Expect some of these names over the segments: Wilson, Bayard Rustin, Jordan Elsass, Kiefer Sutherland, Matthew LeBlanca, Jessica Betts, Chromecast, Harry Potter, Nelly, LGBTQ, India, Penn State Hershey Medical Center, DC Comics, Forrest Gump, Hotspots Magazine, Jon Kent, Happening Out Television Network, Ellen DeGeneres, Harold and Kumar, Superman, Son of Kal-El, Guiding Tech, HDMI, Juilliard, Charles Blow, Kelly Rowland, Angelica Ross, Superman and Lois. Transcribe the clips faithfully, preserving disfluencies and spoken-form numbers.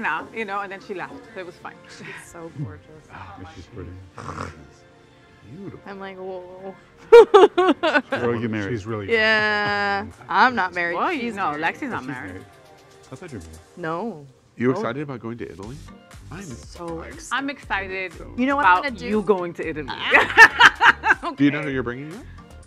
Shekinah, you know, and then she left. It was fine. She's so gorgeous. Oh, she's pretty. Beautiful. I'm like, whoa. Girl, you married. She's really. Yeah. Beautiful. I'm not married. Well, she's no, married. Lexi's not married. married. I thought you were married. No. You excited about going to Italy? I'm so excited. I'm excited. You know what about I'm gonna do? You going to Italy? Okay. Do you know who you're bringing up?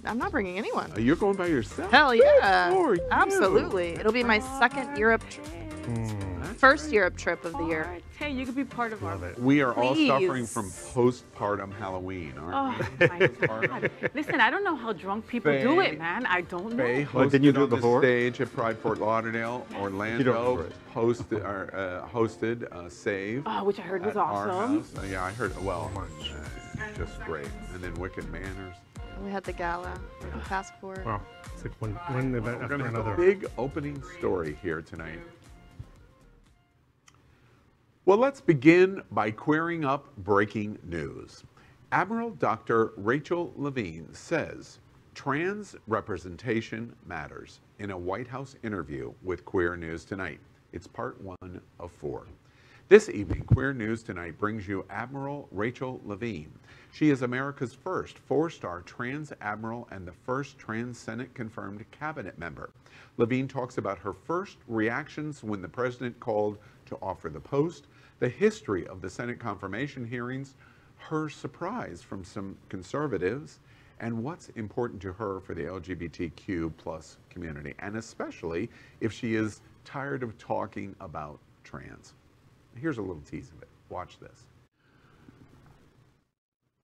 I'm not bringing anyone. Uh, you're going by yourself? Hell yeah. Absolutely. It'll be my second Europe trip. Mm. First Europe trip of the year. Right. Hey, you could be part of our. We are Please. all suffering from postpartum Halloween, aren't we? Oh, my God. Listen, I don't know how drunk people Faye, do it, man. I don't know. Faye hosted didn't you do on the stage at Pride Fort Lauderdale, Orlando. Hosted, or, uh, hosted uh, SAVE. Oh, which I heard was awesome. Uh, yeah, I heard, well, uh, just great. And then Wicked Manners. We had the gala, the passport. Wow, it's like one, one event after another. We're going to have a big opening story here tonight. Well, let's begin by querying up breaking news. Admiral Doctor Rachel Levine says trans representation matters in a White House interview with Queer News Tonight. It's part one of four. This evening, Queer News Tonight brings you Admiral Rachel Levine. She is America's first four-star trans admiral and the first trans Senate-confirmed cabinet member. Levine talks about her first reactions when the president called to offer the post, the history of the Senate confirmation hearings, her surprise from some conservatives, and what's important to her for the L G B T Q plus community, and especially if she is tired of talking about trans. Here's a little tease of it. Watch this.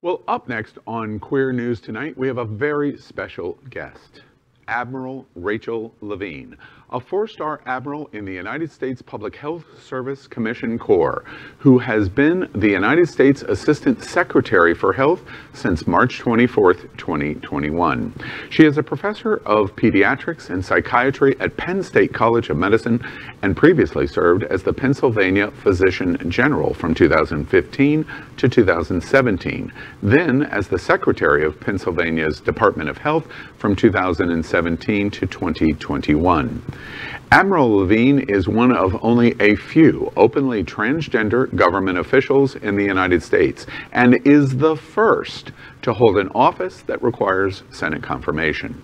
Well, up next on Queer News Tonight, we have a very special guest, Admiral Rachel Levine, a four-star admiral in the United States Public Health Service Commission Corps, who has been the United States Assistant Secretary for Health since March twenty-fourth, twenty twenty-one. She is a professor of pediatrics and psychiatry at Penn State College of Medicine and previously served as the Pennsylvania Physician General from two thousand fifteen to two thousand seventeen, then as the Secretary of Pennsylvania's Department of Health from two thousand seventeen to twenty twenty-one. Admiral Levine is one of only a few openly transgender government officials in the United States and is the first to hold an office that requires Senate confirmation.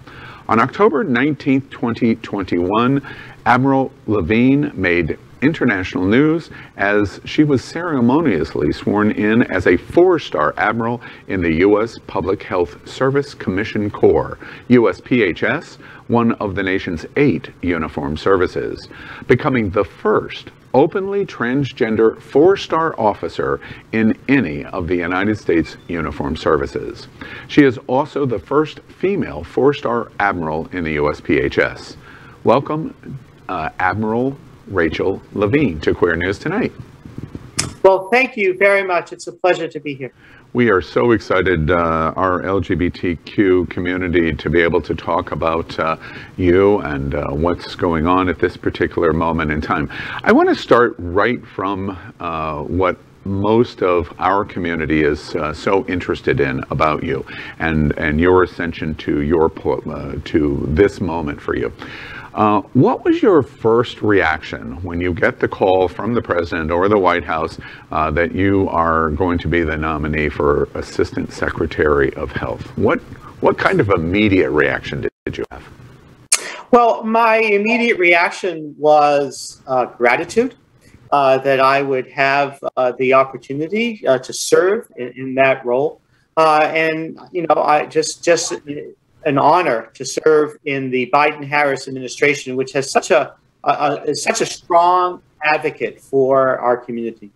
On October nineteenth, twenty twenty-one, Admiral Levine made international news as she was ceremoniously sworn in as a four-star admiral in the U S Public Health Service Commission Corps, U S P H S, one of the nation's eight uniformed services, becoming the first openly transgender four-star officer in any of the United States uniformed services. She is also the first female four-star admiral in the U S P H S. Welcome, uh, Admiral Rachel Levine to Queer News Tonight. Well, thank you very much. It's a pleasure to be here. We are so excited, uh, our L G B T Q community, to be able to talk about uh, you and uh, what's going on at this particular moment in time. I want to start right from uh, what most of our community is uh, so interested in about you and, and your ascension to, your, uh, to this moment for you. Uh, what was your first reaction when you get the call from the president or the White House uh, that you are going to be the nominee for Assistant Secretary of Health? What, what kind of immediate reaction did, did you have? Well, my immediate reaction was uh, gratitude uh, that I would have uh, the opportunity uh, to serve in, in that role. Uh, and, you know, I just, just, an honor to serve in the Biden-Harris administration, which has such a, a, a such a strong advocate for our community.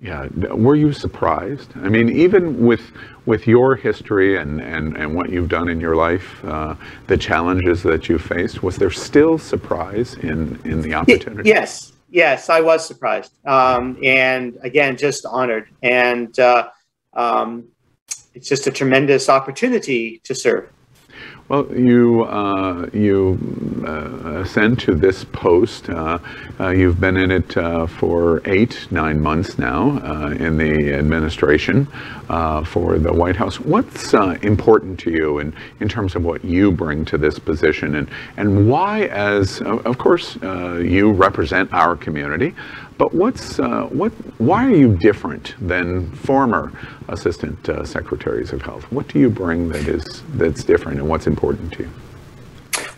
Yeah, were you surprised? I mean, even with with your history and and and what you've done in your life, uh, the challenges that you faced, was there still surprise in in the opportunity? Yes, yes, I was surprised, um, and again, just honored, and uh, um, it's just a tremendous opportunity to serve. Well, you uh, you uh, ascend to this post. Uh, uh, you've been in it uh, for eight, nine months now uh, in the administration uh, for the White House. What's uh, important to you in, in terms of what you bring to this position, and, and why, as, of course, uh, you represent our community, But what's uh, what? Why are you different than former assistant uh, secretaries of health? What do you bring that is that's different, and what's important to you?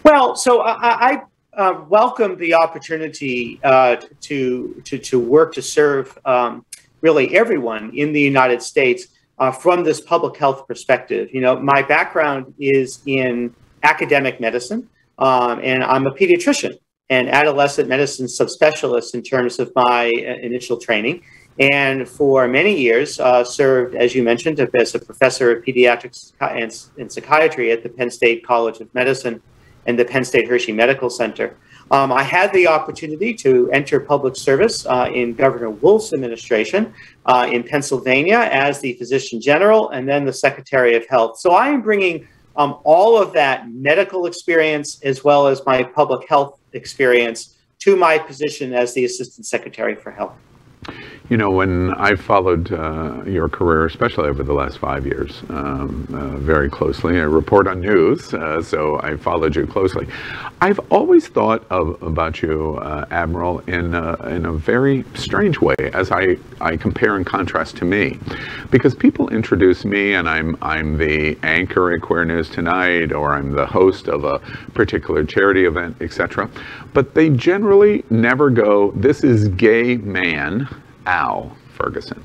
Well, so I, I uh, welcome the opportunity uh, to to to work to serve um, really everyone in the United States uh, from this public health perspective. You know, my background is in academic medicine, um, and I'm a pediatrician and adolescent medicine subspecialist in terms of my initial training. And for many years, uh, served, as you mentioned, as a professor of pediatrics and, and psychiatry at the Penn State College of Medicine and the Penn State Hershey Medical Center. Um, I had the opportunity to enter public service uh, in Governor Wolf's administration uh, in Pennsylvania as the Physician General and then the Secretary of Health. So I am bringing um, all of that medical experience as well as my public health experience to my position as the Assistant Secretary for Health. You know, when I followed uh, your career, especially over the last five years, um, uh, very closely, I report on news, uh, so I followed you closely. I've always thought of about you, uh, Admiral, in a, in a very strange way, as I, I compare and contrast to me, because people introduce me, and I'm I'm the anchor at Queer News Tonight, or I'm the host of a particular charity event, et cetera. But they generally never go, "This is gay man Al Ferguson."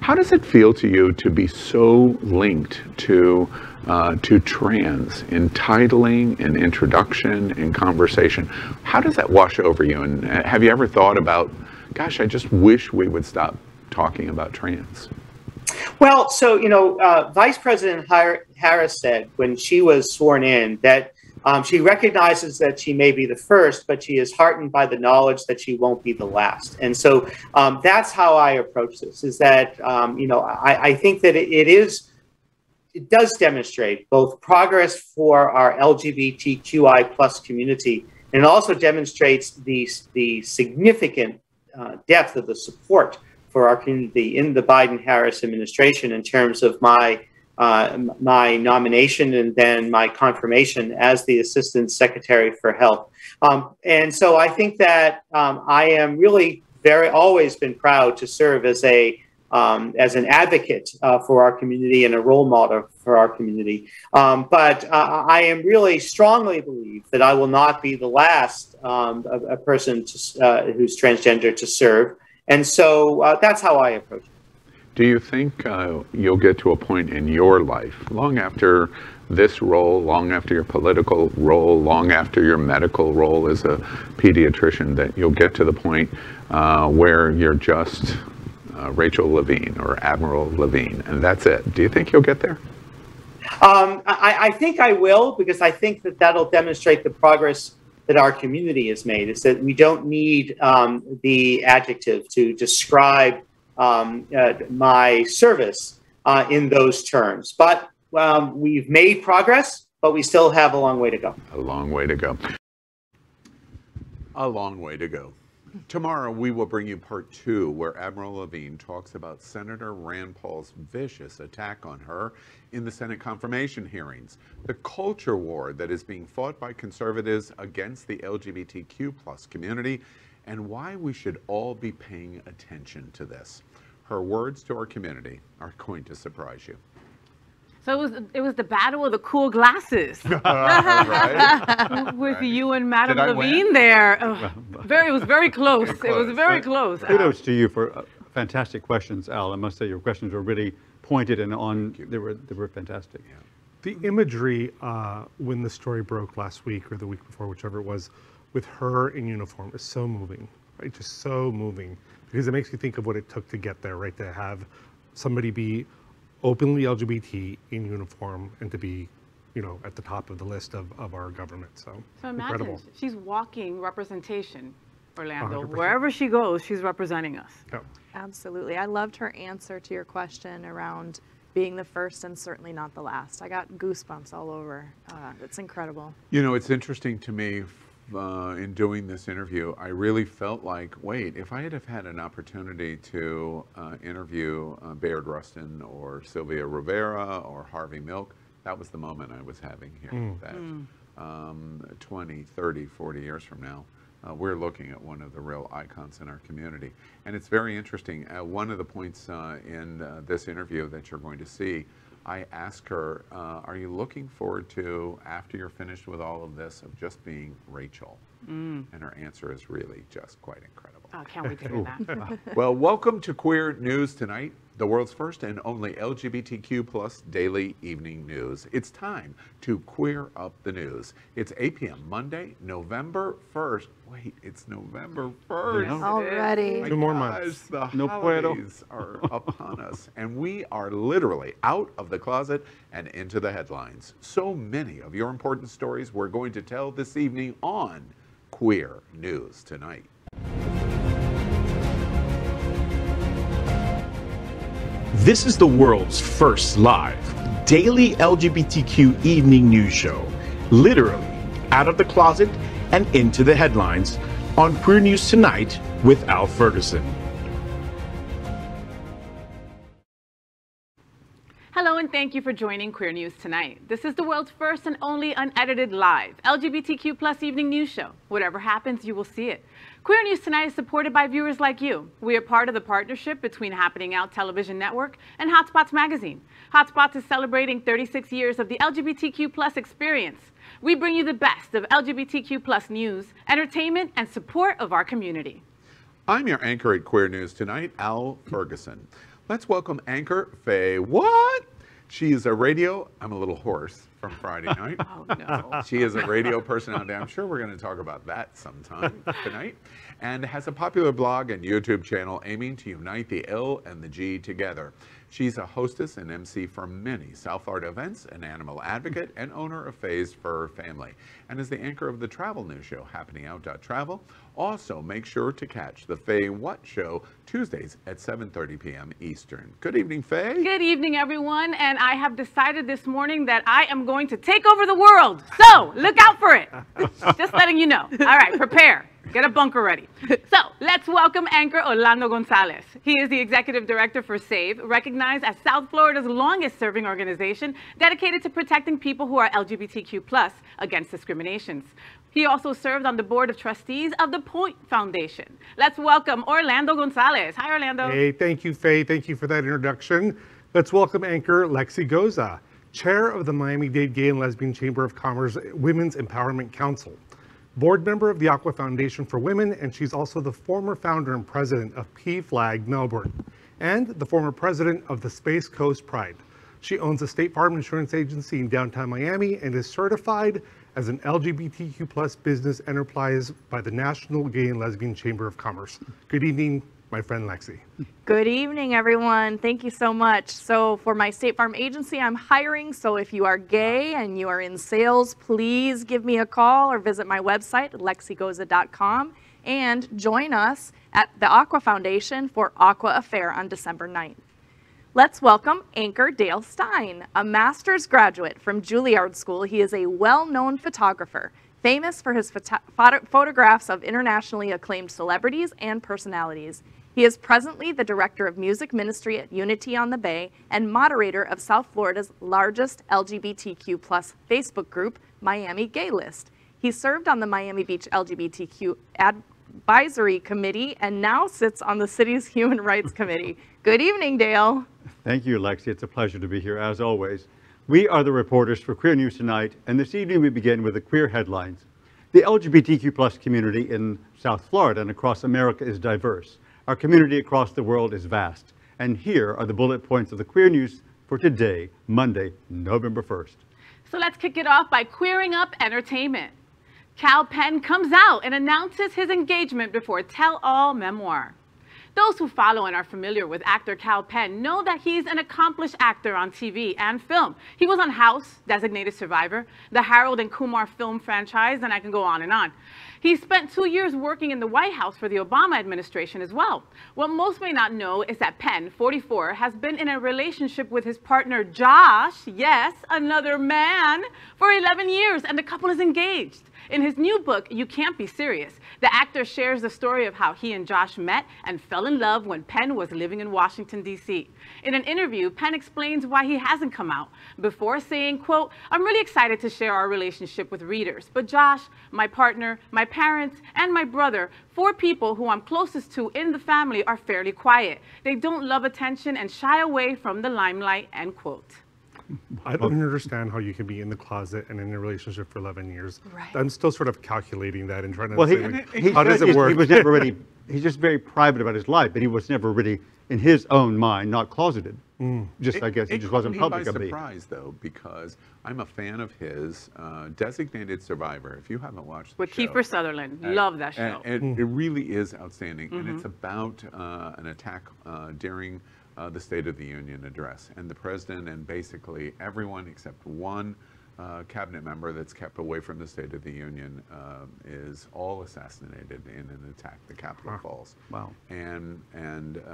How does it feel to you to be so linked to uh, to trans in titling, in introduction, in conversation? How does that wash over you? And have you ever thought about, gosh, I just wish we would stop talking about trans? Well, so, you know, uh, Vice President Harris said when she was sworn in that um, she recognizes that she may be the first, but she is heartened by the knowledge that she won't be the last. And so um, that's how I approach this, is that, um, you know, I, I think that it, it is, it does demonstrate both progress for our L G B T Q I plus community, and it also demonstrates the, the significant uh, depth of the support for our community in the Biden-Harris administration in terms of my uh, my nomination and then my confirmation as the Assistant Secretary for Health. Um, and so I think that um, I am really very always been proud to serve as a um, as an advocate uh, for our community and a role model for our community. Um, but uh, I am really strongly believe that I will not be the last um, a, a person to, uh, who's transgender to serve. And so uh, that's how I approach it. Do you think uh, you'll get to a point in your life, long after this role, long after your political role, long after your medical role as a pediatrician, that you'll get to the point uh, where you're just uh, Rachel Levine or Admiral Levine, and that's it? Do you think you'll get there? Um, I, I think I will, because I think that that'll demonstrate the progress that our community has made, is that we don't need um, the adjective to describe um, uh, my service uh, in those terms. But um, we've made progress, but we still have a long way to go. A long way to go. A long way to go. Tomorrow, we will bring you part two, where Admiral Levine talks about Senator Rand Paul's vicious attack on her in the Senate confirmation hearings, the culture war that is being fought by conservatives against the L G B T Q plus community, and why we should all be paying attention to this. Her words to our community are going to surprise you. So it was, it was the battle of the cool glasses. Right. With right. you and Madame Levine there. Oh, very, it was very close. It was very close. Kudos to you for uh, fantastic questions, Al. I must say your questions were really pointed and on. They were, they were fantastic. Yeah. The imagery uh, when the story broke last week or the week before, whichever it was, with her in uniform is so moving. Right, just so moving, because it makes you think of what it took to get there. Right, to have somebody be openly L G B T in uniform and to be, you know, at the top of the list of, of our government. So, so imagine incredible. She's walking representation, Orlando. one hundred percent. Wherever she goes, she's representing us. Oh. Absolutely. I loved her answer to your question around being the first and certainly not the last. I got goosebumps all over. Uh, it's incredible. You know, it's interesting to me. Uh, in doing this interview, I really felt like, wait, if I had have had an opportunity to uh, interview uh, Bayard Rustin or Sylvia Rivera or Harvey Milk, that was the moment I was having here. Mm. That, mm. Um, twenty, thirty, forty years from now, Uh, we're looking at one of the real icons in our community. And it's very interesting. Uh, one of the points uh, in uh, this interview that you're going to see, I asked her, uh, are you looking forward to, after you're finished with all of this, of just being Rachel? Mm. And her answer is really just quite incredible. Oh, can't wait to hear that. Well, welcome to Queer News Tonight, the world's first and only L G B T Q plus daily evening news. It's time to queer up the news. It's eight p m Monday, November first. Wait, it's November first. No. Already. Two more months. The no holidays puedo. are upon us, and we are literally out of the closet and into the headlines. So many of your important stories we're going to tell this evening on Queer News Tonight. This is the world's first live daily L G B T Q evening news show, literally out of the closet and into the headlines on Queer News Tonight with Al Ferguson. Hello and thank you for joining Queer News Tonight. This is the world's first and only unedited live L G B T Q plus evening news show. Whatever happens, you will see it. Queer News Tonight is supported by viewers like you. We are part of the partnership between Happening Out Television Network and Hotspots Magazine. Hotspots is celebrating thirty-six years of the L G B T Q plus experience. We bring you the best of L G B T Q plus news, entertainment, and support of our community. I'm your anchor at Queer News Tonight, Al Ferguson. Let's welcome anchor Faye. What? She is a radio, I'm a little hoarse from Friday night. Oh, no. She is a radio personality. I'm sure we're going to talk about that sometime tonight. And has a popular blog and YouTube channel aiming to unite the L and the G together. She's a hostess and M C for many South Florida events, an animal advocate, and owner of Faye's Fur Family. And is the anchor of the travel news show, Happening Out Travel. Also, make sure to catch the Faye What Show Tuesdays at seven thirty p m Eastern. Good evening, Faye. Good evening, everyone. And I have decided this morning that I am going to take over the world. So look out for it. Just letting you know. All right, prepare. Get a bunker ready. So let's welcome anchor Orlando Gonzalez. He is the executive director for SAVE, recognized as South Florida's longest serving organization dedicated to protecting people who are L G B T Q plus against discriminations. He also served on the board of trustees of the Point Foundation. Let's welcome Orlando Gonzalez. Hi, Orlando. Hey, thank you, Faye. Thank you for that introduction. Let's welcome anchor Lexi Goza, chair of the Miami-Dade Gay and Lesbian Chamber of Commerce Women's Empowerment Council, board member of the Aqua Foundation for Women, and she's also the former founder and president of P Flag Melbourne, and the former president of the Space Coast Pride. She owns a State Farm insurance agency in downtown Miami and is certified as an L G B T Q plus business enterprise by the National Gay and Lesbian Chamber of Commerce. Good evening, my friend Lexi. Good evening, everyone. Thank you so much. So for my State Farm agency, I'm hiring. So if you are gay and you are in sales, please give me a call or visit my website, lexi goza dot com, and join us at the Aqua Foundation for Aqua Affair on December ninth. Let's welcome anchor Dale Stein, a master's graduate from Juilliard School. He is a well-known photographer, famous for his photo photo photographs of internationally acclaimed celebrities and personalities. He is presently the director of music ministry at Unity on the Bay and moderator of South Florida's largest L G B T Q plus Facebook group, Miami Gay List. He served on the Miami Beach L G B T Q Advisory Committee and now sits on the city's Human Rights Committee. Good evening, Dale. Thank you, Lexi. It's a pleasure to be here, as always. We are the reporters for Queer News Tonight, and this evening we begin with the queer headlines. The L G B T Q plus community in South Florida and across America is diverse. Our community across the world is vast, and here are the bullet points of the queer news for today, Monday, November first. So let's kick it off by queering up entertainment. Kal Penn comes out and announces his engagement before tell-all memoir. Those who follow and are familiar with actor Kal Penn know that he's an accomplished actor on T V and film. He was on House, Designated Survivor, the Harold and Kumar film franchise, and I can go on and on. He spent two years working in the White House for the Obama administration as well. What most may not know is that Penn, forty-four, has been in a relationship with his partner Josh, yes, another man, for eleven years, and the couple is engaged. In his new book, You Can't Be Serious, the actor shares the story of how he and Josh met and fell in love when Penn was living in Washington, D C In an interview, Penn explains why he hasn't come out before saying, quote, "I'm really excited to share our relationship with readers, but Josh, my partner, my parents, and my brother, four people who I'm closest to in the family, are fairly quiet. They don't love attention and shy away from the limelight," end quote. I don't understand how you can be in the closet and in a relationship for eleven years. Right. I'm still sort of calculating that and trying to well, say, he, like, he, how he, does he, it work? He was never really, he's just very private about his life, but he was never really, in his own mind, not closeted. Mm. Just, it, I guess, it, he just wasn't public. It caught me by surprise, though, because I'm a fan of his, uh, Designated Survivor, if you haven't watched the With show. With Kiefer Sutherland. And, Love that show. And, and mm. it really is outstanding, mm-hmm. and it's about uh, an attack uh, during... Uh, the State of the Union address, and the president and basically everyone except one uh, cabinet member that's kept away from the State of the Union uh, is all assassinated in an attack. The Capitol wow. Falls. Wow. And and uh,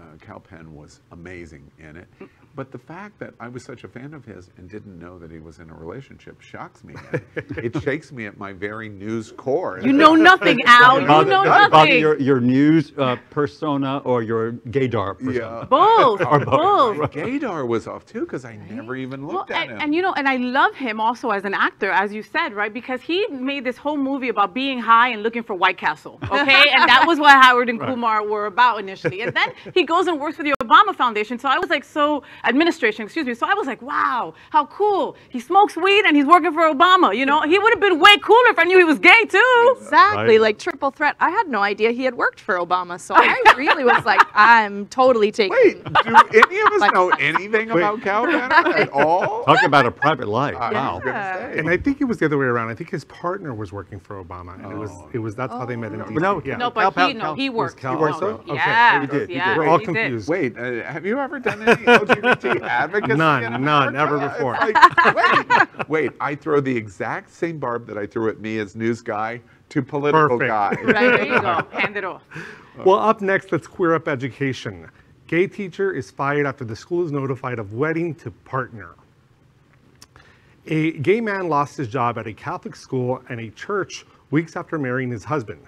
uh, Kal Penn was amazing in it, but the fact that I was such a fan of his and didn't know that he was in a relationship shocks me. It shakes me at my very news core. You know nothing, Al. You Bob, know nothing. Bob, your your news uh, persona or your gaydar persona. Yeah. Both, or both. both. Gaydar was off too, because I never even looked well, at and, him. And you know, and I love him also as an actor, as you said, right? Because he made this whole movie about being high and looking for White Castle, okay? And that was what Howard and right. Kumar were about initially. And then he goes and works for the Obama Foundation. So I was like, so administration, excuse me. So I was like, wow, how cool. He smokes weed and he's working for Obama. You know, he would have been way cooler if I knew he was gay too. Exactly, right. Like triple threat. I had no idea he had worked for Obama. So I really was like, I'm totally taking. Wait, do any of us like, know anything wait. about Kal Penn at all? Talk about a private life. Uh, wow. Yeah. And I think it was the other way around. I think his partner was working for Obama, and oh. it was it was that's oh. how they met in D C. No, yeah. no, but Kal, he, no, he worked. He worked. No. Okay. Yeah, he did. Yeah, we're all he confused. Did. Wait, uh, have you ever done any L G B T advocacy? None, none, ever before. Like, wait, wait, I throw the exact same barb that I threw at me as news guy to political Perfect. guy. Right, there you go. Hand it off. Well, up next, let's queer up education. Gay teacher is fired after the school is notified of wedding to partner. A gay man lost his job at a Catholic school and a church weeks after marrying his husband.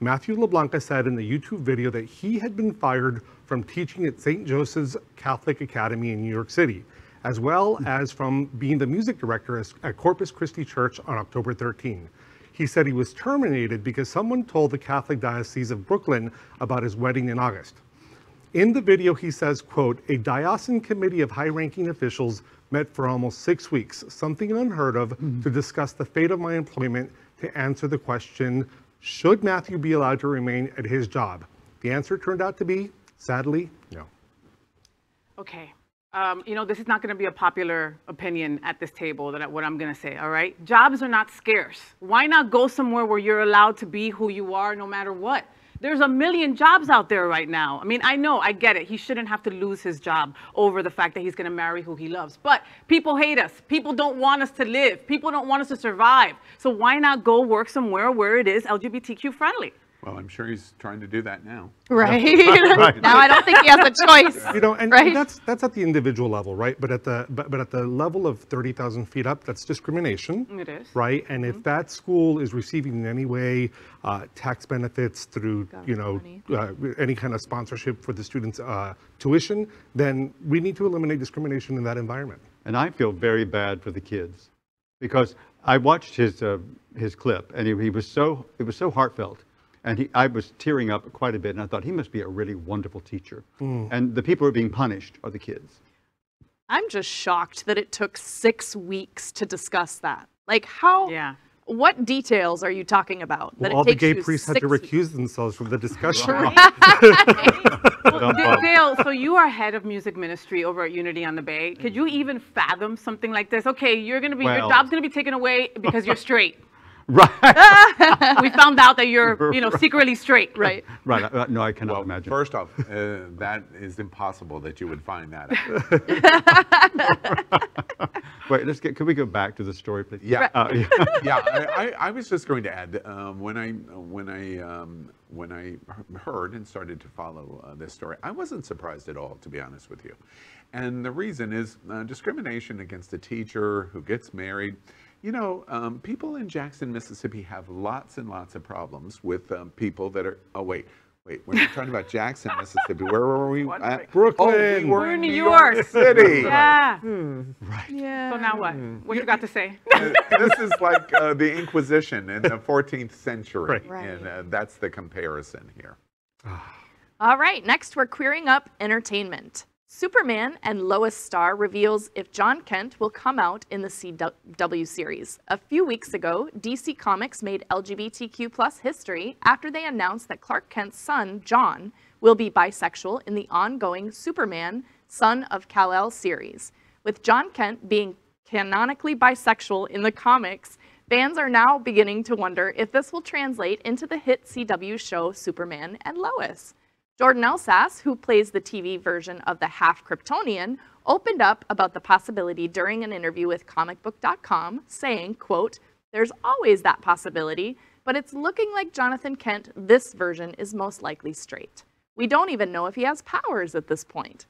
Matthew LeBlanca said in the YouTube video that he had been fired from teaching at Saint Joseph's Catholic Academy in New York City, as well as from being the music director at Corpus Christi Church on October thirteenth. He said he was terminated because someone told the Catholic Diocese of Brooklyn about his wedding in August. In the video, he says, quote, "A diocesan committee of high-ranking officials met for almost six weeks, something unheard of, mm-hmm. to discuss the fate of my employment, to answer the question, should Matthew be allowed to remain at his job? The answer turned out to be, sadly, no." Okay. Um, you know, this is not going to be a popular opinion at this table, that what I'm going to say, all right? Jobs are not scarce. Why not go somewhere where you're allowed to be who you are no matter what? There's a million jobs out there right now. I mean, I know, I get it. He shouldn't have to lose his job over the fact that he's going to marry who he loves. But people hate us. People don't want us to live. People don't want us to survive. So why not go work somewhere where it is L G B T Q friendly? Well, I'm sure he's trying to do that now. Right. right. Now I don't think he has a choice. You know, and, right? and that's that's at the individual level, right? But at the but, but at the level of thirty thousand feet up, that's discrimination. It is. Right? And mm-hmm. if that school is receiving in any way uh, tax benefits through, Got you know, uh, any kind of sponsorship for the students' uh, tuition, then we need to eliminate discrimination in that environment. And I feel very bad for the kids, because I watched his uh, his clip, and he, he was so it was so heartfelt. And he, I was tearing up quite a bit, and I thought, he must be a really wonderful teacher. Mm. And the people who are being punished are the kids. I'm just shocked that it took six weeks to discuss that. Like, how... Yeah. What details are you talking about? Well, that all the gay priests had to recuse themselves from the discussion. Well, Dale, so you are head of music ministry over at Unity on the Bay. Could you even fathom something like this? Okay, you're going to be well. your job's going to be taken away because you're straight. Right. We found out that you're, you know, secretly straight, right? Right. Uh, no, I cannot well, imagine. First off, uh, that is impossible that you would find that out. Wait, let's get, could we go back to the story, please? Yeah. Uh, yeah. yeah I, I, I was just going to add, um, when I, when I, um, when I heard and started to follow uh, this story, I wasn't surprised at all, to be honest with you. And the reason is uh, discrimination against a teacher who gets married. You know, um, people in Jackson, Mississippi have lots and lots of problems with um, people that are, oh wait, Wait, when you're talking about Jackson, Mississippi, where were we? At? Brooklyn. Oh, we were, we're in New York, York City. Yeah. Hmm. Right. Yeah. So now what? What you got to say? This is like uh, the Inquisition in the fourteenth century, right. Right. And uh, that's the comparison here. All right, next we're queering up entertainment. Superman and Lois star reveals if Jon Kent will come out in the C W series. A few weeks ago, D C Comics made L G B T Q plus history after they announced that Clark Kent's son, John, will be bisexual in the ongoing Superman, Son of Kal-El series. With Jon Kent being canonically bisexual in the comics, fans are now beginning to wonder if this will translate into the hit C W show Superman and Lois. Jordan Elsass, who plays the T V version of the half-Kryptonian, opened up about the possibility during an interview with comic book dot com, saying, quote, "There's always that possibility, but it's looking like Jonathan Kent, this version, is most likely straight. We don't even know if he has powers at this point."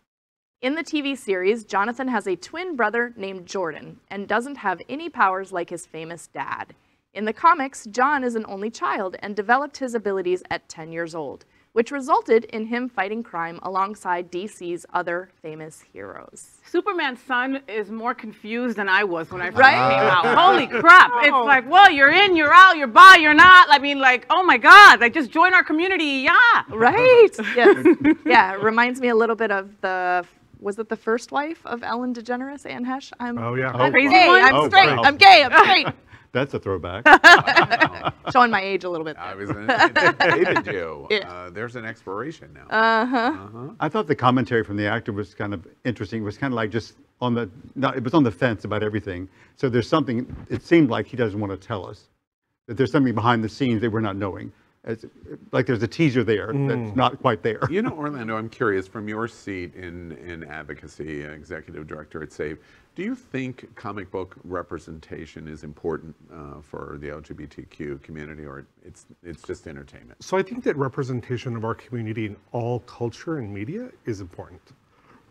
In the T V series, Jonathan has a twin brother named Jordan and doesn't have any powers like his famous dad. In the comics, John is an only child and developed his abilities at ten years old. Which resulted in him fighting crime alongside D C's other famous heroes. Superman's son is more confused than I was when I first right? came out. Holy crap. Oh. It's like, well, you're in, you're out, you're by, you're not. I mean, like, oh my God, like, just join our community, yeah. Right, yes. Yeah, it reminds me a little bit of the, was it the first wife of Ellen DeGeneres, Anne Hesh? I'm, oh, yeah. I'm oh, crazy wow. one. I'm oh, straight, wow. I'm gay, I'm straight. That's a throwback. Showing my age a little bit. There. I was in it, you. Yeah. Uh, there's an expiration now. Uh-huh. Uh-huh. I thought the commentary from the actor was kind of interesting. It was kind of like just on the, not, it was on the fence about everything. So there's something, it seemed like he doesn't want to tell us. That there's something behind the scenes that we're not knowing. As, like there's a teaser there mm. that's not quite there. You know, Orlando, I'm curious, from your seat in, in advocacy, uh, executive director at SAVE, do you think comic book representation is important uh, for the L G B T Q community, or it's, it's just entertainment? So I think that representation of our community in all culture and media is important,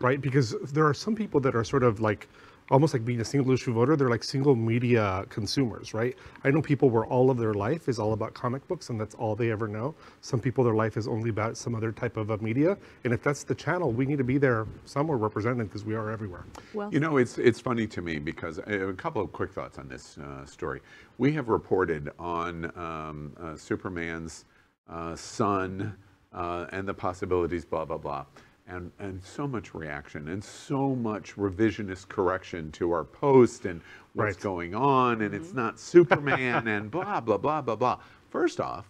right? Because there are some people that are sort of like, almost like being a single issue voter, they're like single media consumers, right? I know people where all of their life is all about comic books and that's all they ever know. Some people, their life is only about some other type of a media. And if that's the channel, we need to be there somewhere represented because we are everywhere. Well, you know, it's, it's funny to me because uh, a couple of quick thoughts on this uh, story. We have reported on um, uh, Superman's uh, son uh, and the possibilities, blah, blah, blah. And, and so much reaction and so much revisionist correction to our post and what's right. going on and mm-hmm. it's not Superman and blah, blah, blah, blah, blah. First off,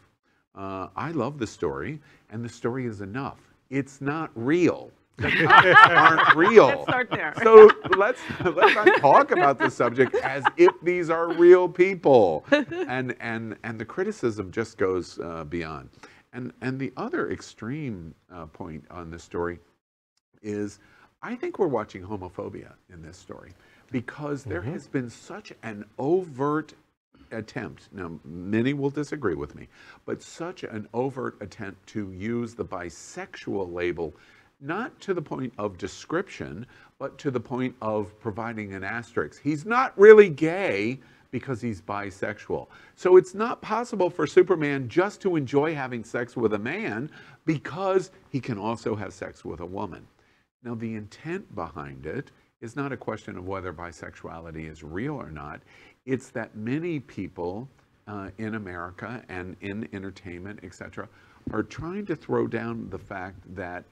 uh, I love the story and the story is enough. It's not real. The comics aren't real. Let's start there. So let's, let's not talk about the subject as if these are real people. And, and, and the criticism just goes uh, beyond. And, and the other extreme uh, point on this story is, I think we're watching homophobia in this story because there mm-hmm. has been such an overt attempt, now many will disagree with me, but such an overt attempt to use the bisexual label, not to the point of description, but to the point of providing an asterisk. He's not really gay, because he's bisexual. So it's not possible for Superman just to enjoy having sex with a man because he can also have sex with a woman. Now the intent behind it is not a question of whether bisexuality is real or not. It's that many people uh, in America and in entertainment, et cetera, are trying to throw down the fact that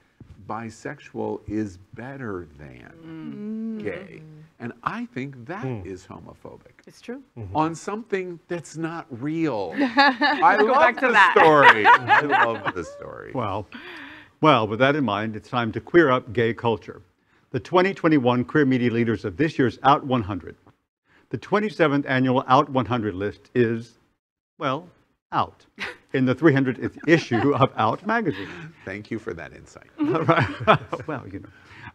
bisexual is better than mm. gay. And I think that mm. is homophobic. It's true. Mm-hmm. On something that's not real. I love back to the that. story. I love the story. Well, well, with that in mind, it's time to queer up gay culture. The twenty twenty-one queer media leaders of this year's Out one hundred. The twenty-seventh annual Out one hundred list is, well, out. In the three hundredth issue of Out magazine. Thank you for that insight. All right. Well, you know,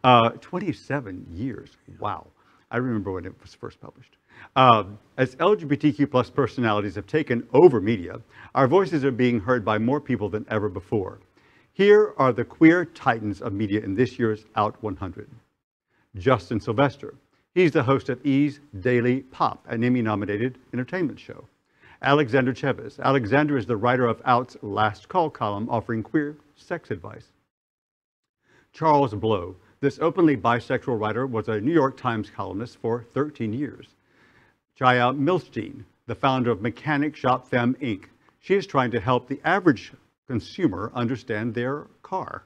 uh, twenty-seven years. Wow. I remember when it was first published. Uh, as L G B T Q plus personalities have taken over media, our voices are being heard by more people than ever before. Here are the queer titans of media in this year's Out one hundred. Justin Sylvester. He's the host of E's Daily Pop, an Emmy-nominated entertainment show. Alexander Chavez. Alexander is the writer of Out's Last Call column, offering queer sex advice. Charles Blow, this openly bisexual writer, was a New York Times columnist for thirteen years. Chaya Milstein, the founder of Mechanic Shop Femme, Incorporated. She is trying to help the average consumer understand their car.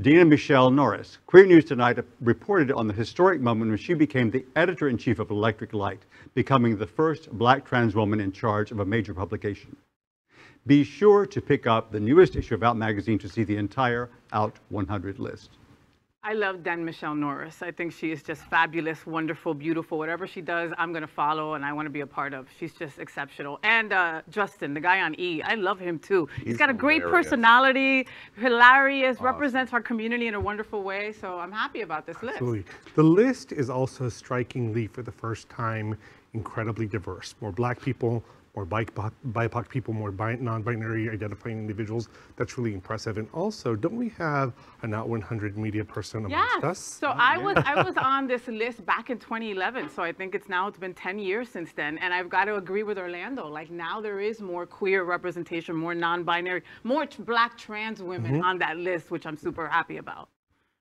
Dina Michelle Norris. Queer News Tonight reported on the historic moment when she became the editor-in-chief of Electric Light, becoming the first black trans woman in charge of a major publication. Be sure to pick up the newest issue of Out magazine to see the entire Out one hundred list. I love Dina Michelle Norris. I think she is just fabulous, wonderful, beautiful. Whatever she does, I'm going to follow and I want to be a part of. She's just exceptional. And uh, Justin, the guy on E, I love him too. He's, He's got a great hilarious. personality, hilarious, awesome. represents our community in a wonderful way. So I'm happy about this Absolutely. list. The list is also strikingly, for the first time, incredibly diverse. More black people, more BIPOC, BIPOC people, more bi non-binary identifying individuals. That's really impressive. And also, don't we have an Out one hundred media person amongst yes. us? So oh, I yeah. was I was on this list back in twenty eleven. So I think it's now, it's been ten years since then. And I've got to agree with Orlando. Like, now there is more queer representation, more non-binary, more black trans women mm-hmm. on that list, which I'm super happy about.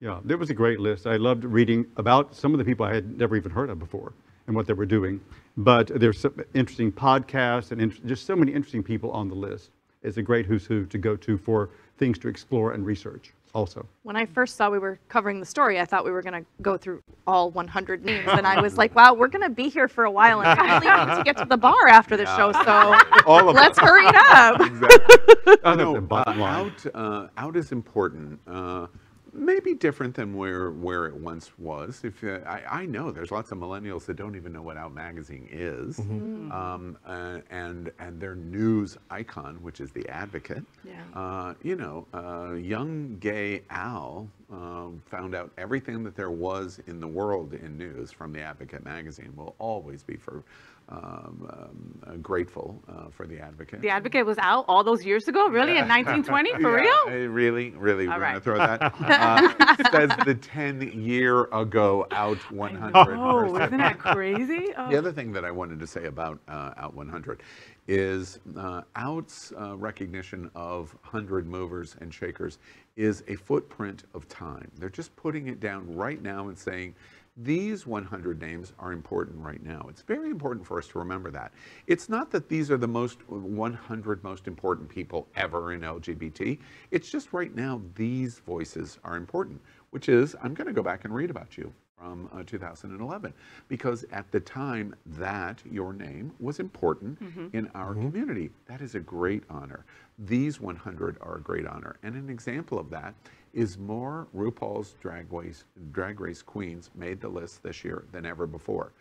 Yeah, there was a great list. I loved reading about some of the people I had never even heard of before and what they were doing. But there's some interesting podcasts and inter just so many interesting people on the list. It's a great who's who to go to for things to explore and research also. When I first saw we were covering the story, I thought we were gonna go through all one hundred names. And I was like, wow, we're gonna be here for a while and I really need to get to the bar after the yeah. show, so all of let's us. hurry it up. Exactly. I know, uh, out, uh, out is important. Uh, Maybe different than where where it once was. If uh, I, I know there's lots of millennials that don't even know what Out magazine is, mm-hmm. um, uh, and and their news icon, which is The Advocate. Yeah. Uh, you know, uh, young gay Al uh, found out everything that there was in the world in news from The Advocate magazine. Will always be for. Um, um, grateful uh, for The Advocate. The Advocate was out all those years ago, really, yeah. in nineteen twenty, for yeah. real? Really, really, all we're right. gonna throw that. Uh, says the ten year ago Out one hundred. Oh, isn't that crazy? Oh. The other thing that I wanted to say about uh, Out one hundred is uh, Out's uh, recognition of one hundred movers and shakers is a footprint of time. They're just putting it down right now and saying, these one hundred names are important right now. It's very important for us to remember that. It's not that these are the most one hundred most important people ever in L G B T. It's just right now these voices are important, which is, I'm going to go back and read about you from uh, two thousand eleven, because at the time that your name was important mm-hmm. in our mm-hmm. community. That is a great honor. These one hundred are a great honor. And an example of that is more RuPaul's Drag Race, Drag Race Queens made the list this year than ever before.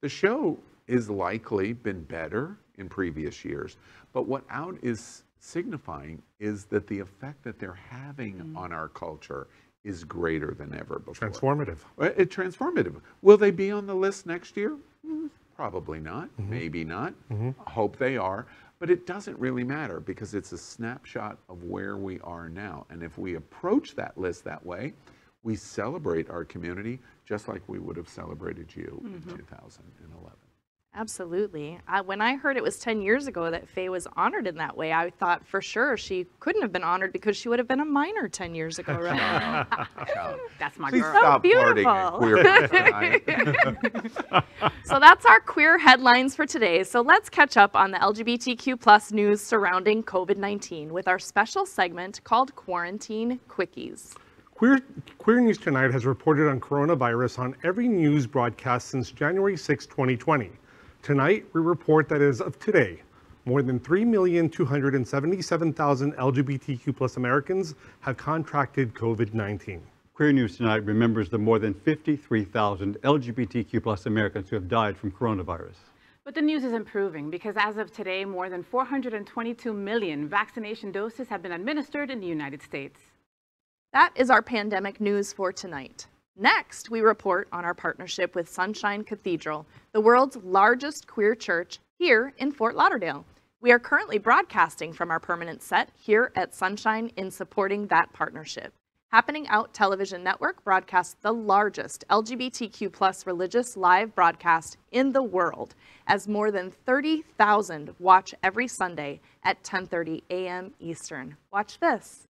The show is likely been better in previous years, but what Out is signifying is that the effect that they're having mm-hmm. on our culture is greater than ever before. Transformative. It, transformative. Will they be on the list next year? Mm, probably not, mm-hmm. maybe not. Mm-hmm. I hope they are. But it doesn't really matter because it's a snapshot of where we are now. And if we approach that list that way, we celebrate our community just like we would have celebrated you mm-hmm. in two thousand eleven. Absolutely. Uh, when I heard it was ten years ago that Faye was honored in that way, I thought for sure she couldn't have been honored because she would have been a minor ten years ago, right? That's my Please girl. Stop so beautiful. Queer So that's our queer headlines for today. So let's catch up on the L G B T Q plus news surrounding COVID nineteen with our special segment called Quarantine Quickies. Queer, Queer News Tonight has reported on coronavirus on every news broadcast since January sixth, twenty twenty. Tonight, we report that as of today, more than three million two hundred seventy-seven thousand L G B T Q plus Americans have contracted COVID nineteen. Queer News Tonight remembers the more than fifty-three thousand L G B T Q plus Americans who have died from coronavirus. But the news is improving because as of today, more than four hundred twenty-two million vaccination doses have been administered in the United States. That is our pandemic news for tonight. Next, we report on our partnership with Sunshine Cathedral, the world's largest queer church here in Fort Lauderdale. We are currently broadcasting from our permanent set here at Sunshine in supporting that partnership. Happening Out Television Network broadcasts the largest L G B T Q plus religious live broadcast in the world, as more than thirty thousand watch every Sunday at ten thirty a m Eastern. Watch this.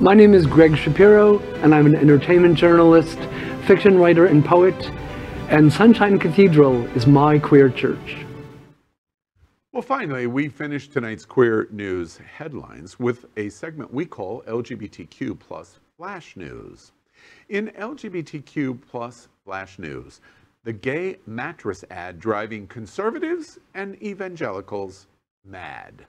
My name is Greg Shapiro, and I'm an entertainment journalist, fiction writer, and poet, and Sunshine Cathedral is my queer church. Well, finally, we finished tonight's Queer News headlines with a segment we call L G B T Q plus Flash News. In L G B T Q plus Flash News, the gay mattress ad driving conservatives and evangelicals mad.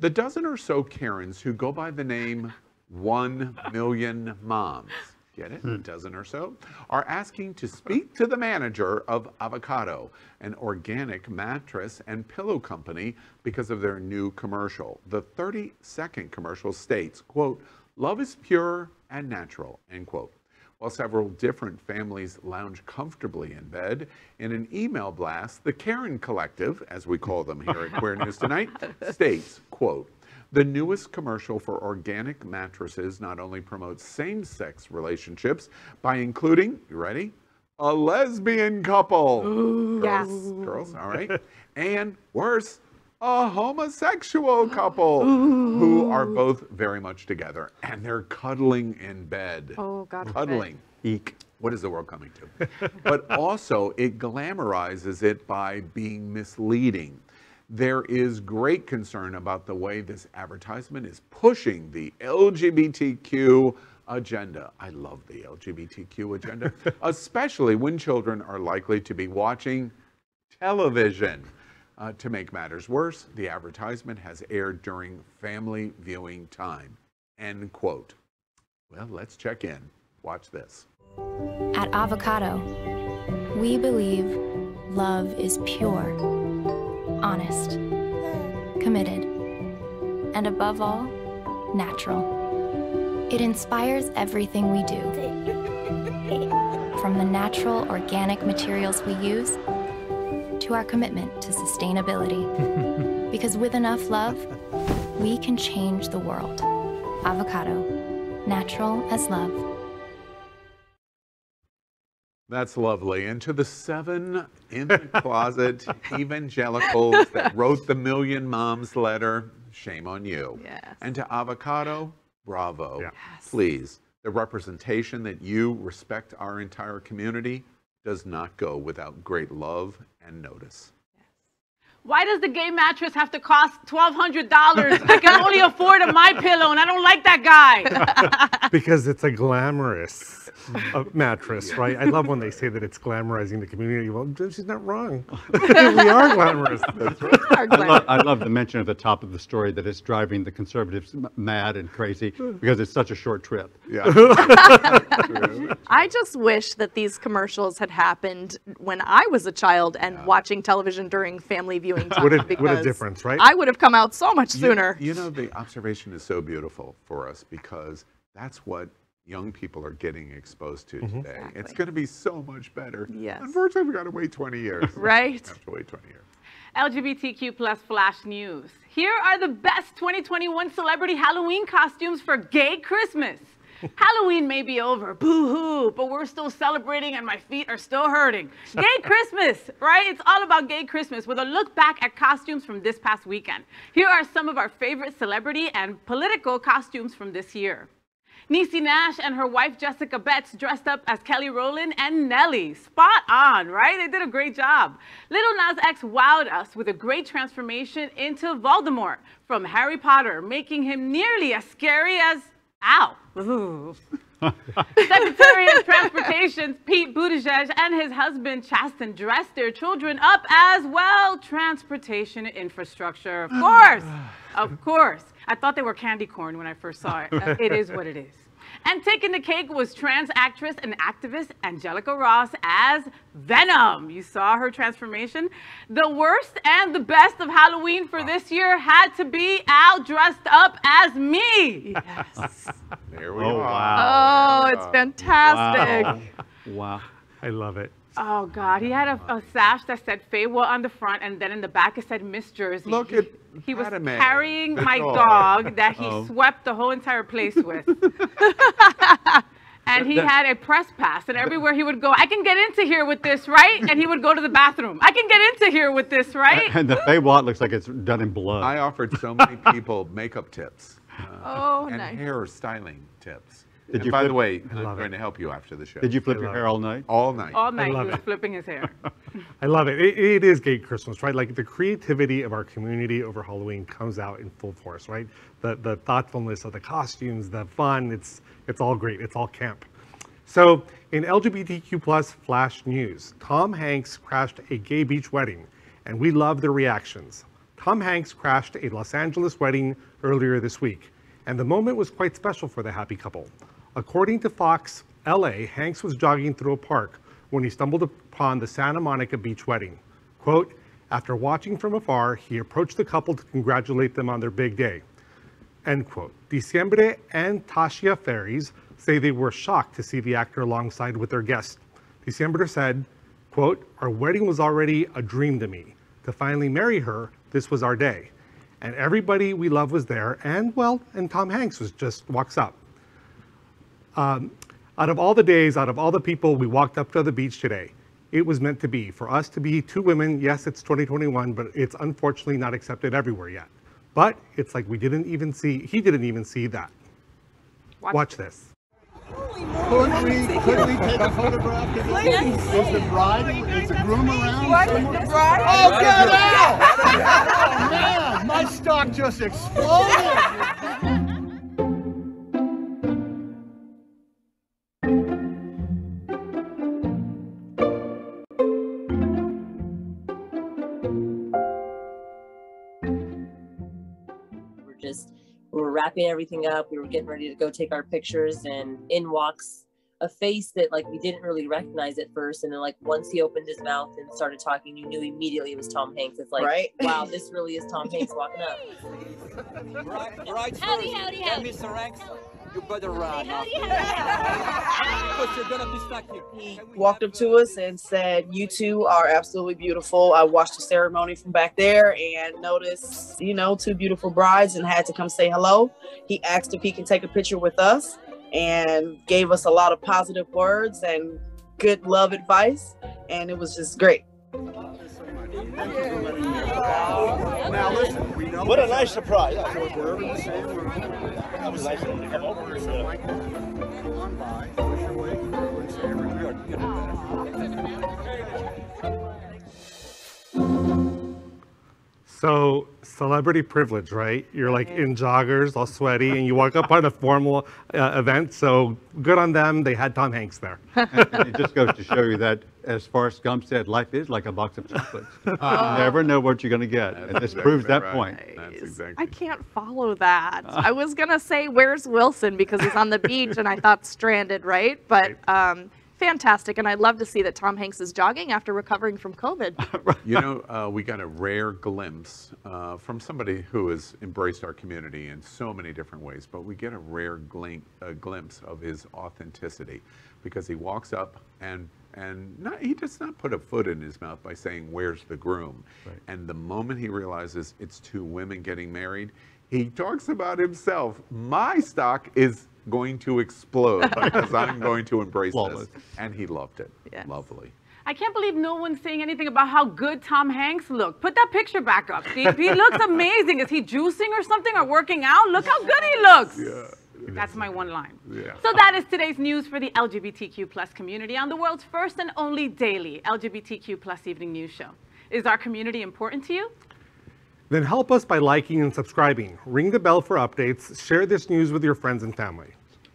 The dozen or so Karens who go by the name One million moms, get it, a dozen or so, are asking to speak to the manager of Avocado, an organic mattress and pillow company, because of their new commercial. The thirty second commercial states, quote, "Love is pure and natural," end quote. While several different families lounge comfortably in bed, in an email blast, the Karen Collective, as we call them here at Queer News Tonight, states, quote, "The newest commercial for organic mattresses not only promotes same-sex relationships by including," you ready? "A lesbian couple." Ooh, girls, yes. Girls, all right. "And worse, a homosexual couple," ooh, who are both very much together. And they're cuddling in bed. Oh, God. Cuddling. Eek. What is the world coming to? But also, it glamorizes it by being misleading. There is great concern about the way this advertisement is pushing the L G B T Q agenda. I love the L G B T Q agenda, especially when children are likely to be watching television. Uh, to make matters worse, the advertisement has aired during family viewing time, end quote. Well, let's check in. Watch this. At Avocado, we believe love is pure, honest, committed, and above all, natural. It inspires everything we do. From the natural organic materials we use to our commitment to sustainability. Because with enough love, we can change the world. Avocado, natural as love. That's lovely. And to the seven in the closet evangelicals that wrote the Million Moms letter, shame on you. Yes. And to Avocado, bravo. Yeah. Yes. Please, the representation that you respect our entire community does not go without great love and notice. Why does the gay mattress have to cost twelve hundred dollars? I can only afford a My Pillow, and I don't like that guy. Because it's a glamorous uh, mattress, right? I love when they say that it's glamorizing the community. Well, she's not wrong. We are glamorous. That's right. We are glamorous. I, love, I love the mention at the top of the story that it's driving the conservatives mad and crazy because it's such a short trip. Yeah. I just wish that these commercials had happened when I was a child and yeah. watching television during family views. What a, what a difference, right? I would have come out so much sooner. You, you know, the observation is so beautiful for us because that's what young people are getting exposed to mm-hmm. today. Exactly. It's going to be so much better. Yes. Unfortunately, we've got to wait twenty years. Right. We have to wait twenty years. L G B T Q plus Flash News. Here are the best twenty twenty-one celebrity Halloween costumes for gay Christmas. Halloween may be over, boo-hoo, but we're still celebrating and my feet are still hurting. Gay Christmas, right? It's all about gay Christmas with a look back at costumes from this past weekend. Here are some of our favorite celebrity and political costumes from this year. Niecy Nash and her wife Jessica Betts dressed up as Kelly Rowland and Nelly. Spot on, right? They did a great job. Lil Nas X wowed us with a great transformation into Voldemort from Harry Potter, making him nearly as scary as... Ow. Ooh. Secretary of Transportation's Pete Buttigieg and his husband Chasten dressed their children up as, well, transportation infrastructure. Of course. Of course. I thought they were candy corn when I first saw it. It is what it is. And taking the cake was trans actress and activist Angelica Ross as Venom. You saw her transformation. The worst and the best of Halloween for this year had to be Al dressed up as me. Yes. There we oh, are. Wow. Oh, it's fantastic. Wow. Wow. I love it. Oh, God. He had a, a sash that said Faye on the front, and then in the back it said Miss Jersey. Look at He, he was carrying my dog that he oh. swept the whole entire place with. And he had a press pass, and everywhere he would go, I can get into here with this, right? And he would go to the bathroom. I can get into here with this, right? And the Faye Watt looks like it's done in blood. I offered so many people makeup tips. Uh, oh, and nice. hair styling tips. Did you by flip? the way, I'm going it. to help you after the show. Did you flip I your hair it. all night? All night. All night he was it. flipping his hair. I love it. it. It is gay Christmas, right? Like the creativity of our community over Halloween comes out in full force, right? The the thoughtfulness of the costumes, the fun, it's it's all great. It's all camp. So in L G B T Q plus flash news, Tom Hanks crashed a gay beach wedding, and we love the reactions. Tom Hanks crashed a Los Angeles wedding earlier this week, and the moment was quite special for the happy couple. According to Fox L A, Hanks was jogging through a park when he stumbled upon the Santa Monica Beach wedding. Quote, after watching from afar, he approached the couple to congratulate them on their big day. End quote. DeSiembre and Tasha Ferries say they were shocked to see the actor alongside with their guest. DeSiembre said, quote, our wedding was already a dream to me. To finally marry her, this was our day. And everybody we love was there, and well, and Tom Hanks was just walks up. Um, out of all the days, out of all the people, we walked up to the beach today. It was meant to be. For us to be two women, yes, it's twenty twenty-one, but it's unfortunately not accepted everywhere yet. But it's like we didn't even see, he didn't even see that. Watch, Watch this. Holy moly. Could we, could we take a photograph? Is the bride, is the groom around? What? The bride? Oh, get out! Man, my stock just exploded! Wrapping everything up, we were getting ready to go take our pictures, and in walks a face that like we didn't really recognize at first, and then like once he opened his mouth and started talking, you knew immediately it was Tom Hanks. It's like, right? Wow, this really is Tom Hanks walking up. Right, right. Howdy, howdy, howdy. Mister Hanks, you better run. Howdy, howdy. You're gonna be stuck here. He walked up to us and said, "You two are absolutely beautiful. I watched the ceremony from back there and noticed, you know, two beautiful brides, and had to come say hello." He asked if he can take a picture with us, and gave us a lot of positive words and good love advice, and it was just great. Now listen, we know what a nice surprise. That was nice to come over and say, come on by, push your way through and say everything. So celebrity privilege, right? You're like in joggers, all sweaty, and you walk up on a formal uh, event. So good on them. They had Tom Hanks there. And, and it just goes to show you that, as Forrest Gump said, life is like a box of chocolates. Oh. You never know what you're going to get. That's and this exactly proves that right. point. That's exactly. I can't follow that. Uh. I was going to say, where's Wilson? Because he's on the beach, and I thought stranded, right? But. Um, Fantastic, and I'd love to see that Tom Hanks is jogging after recovering from COVID. You know, uh, we got a rare glimpse uh, from somebody who has embraced our community in so many different ways, but we get a rare glim a glimpse of his authenticity, because he walks up and and not, he does not put a foot in his mouth by saying, where's the groom? Right. And the moment he realizes it's two women getting married, he talks about himself. My stock is going to explode because I'm going to embrace this. And he loved it. Yes. Lovely. I can't believe no one's saying anything about how good Tom Hanks looked. Put that picture back up, Steve. He looks amazing. Is he juicing or something or working out? Look how good he looks. Yeah. That's my one line. Yeah. So that is today's news for the L G B T Q plus community on the world's first and only daily L G B T Q plus evening news show. Is our community important to you? Then help us by liking and subscribing. Ring the bell for updates. Share this news with your friends and family.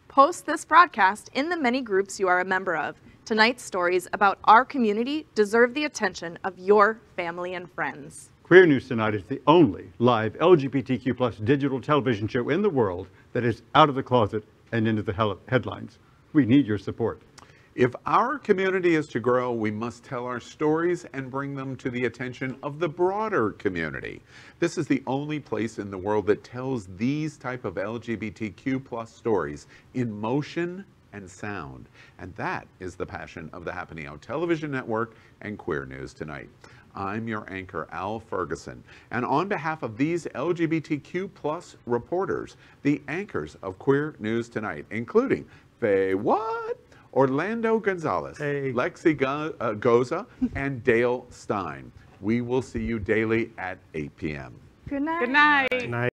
Post this broadcast in the many groups you are a member of. Tonight's stories about our community deserve the attention of your family and friends. Queer News Tonight is the only live L G B T Q plus digital television show in the world that is out of the closet and into the headlines. We need your support. If our community is to grow, we must tell our stories and bring them to the attention of the broader community. This is the only place in the world that tells these type of L G B T Q plus stories in motion and sound. And that is the passion of the Happening Out Television Network and Queer News Tonight. I'm your anchor, Al Ferguson, and on behalf of these L G B T Q plus reporters, the anchors of Queer News Tonight, including Faye, what? Orlando Gonzalez, hey. Lexi Go uh, Goza, and Dale Stein. We will see you daily at eight p m Good night. Good night. Good night.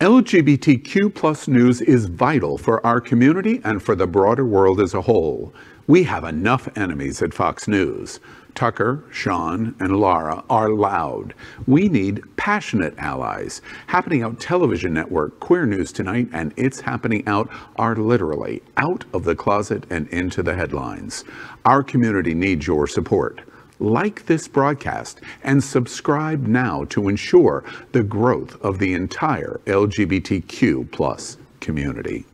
L G B T Q plus news is vital for our community and for the broader world as a whole. We have enough enemies at Fox News. Tucker, Sean, and Lara are loud. We need passionate allies. Happening Out Television Network, Queer News Tonight, and It's Happening Out are literally out of the closet and into the headlines. Our community needs your support. Like this broadcast and subscribe now to ensure the growth of the entire L G B T Q plus community.